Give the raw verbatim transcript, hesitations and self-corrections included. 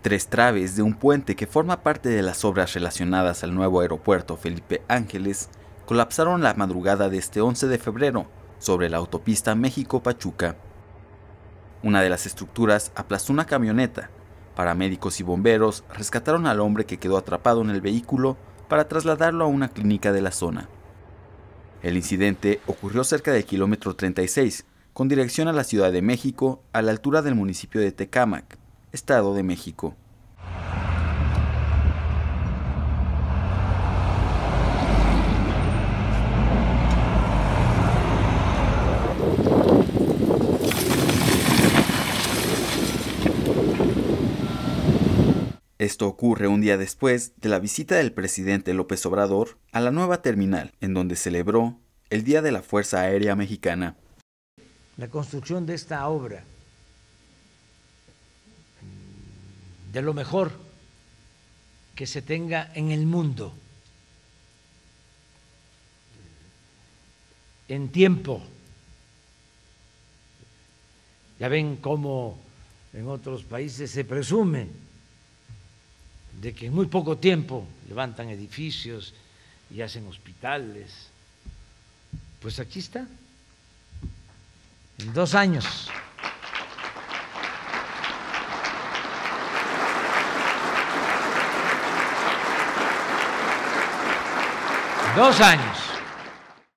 Tres traves de un puente que forma parte de las obras relacionadas al nuevo aeropuerto Felipe Ángeles colapsaron la madrugada de este once de febrero sobre la autopista México-Pachuca. Una de las estructuras aplastó una camioneta. Paramédicos y bomberos rescataron al hombre que quedó atrapado en el vehículo para trasladarlo a una clínica de la zona. El incidente ocurrió cerca del kilómetro treinta y seis, con dirección a la Ciudad de México, a la altura del municipio de Tecámac, Estado de México. Esto ocurre un día después de la visita del presidente López Obrador a la nueva terminal, en donde celebró el Día de la Fuerza Aérea Mexicana. La construcción de esta obra, de lo mejor que se tenga en el mundo, en tiempo. Ya ven cómo en otros países se presume de que en muy poco tiempo levantan edificios y hacen hospitales. Pues aquí está, en dos años. Dos años.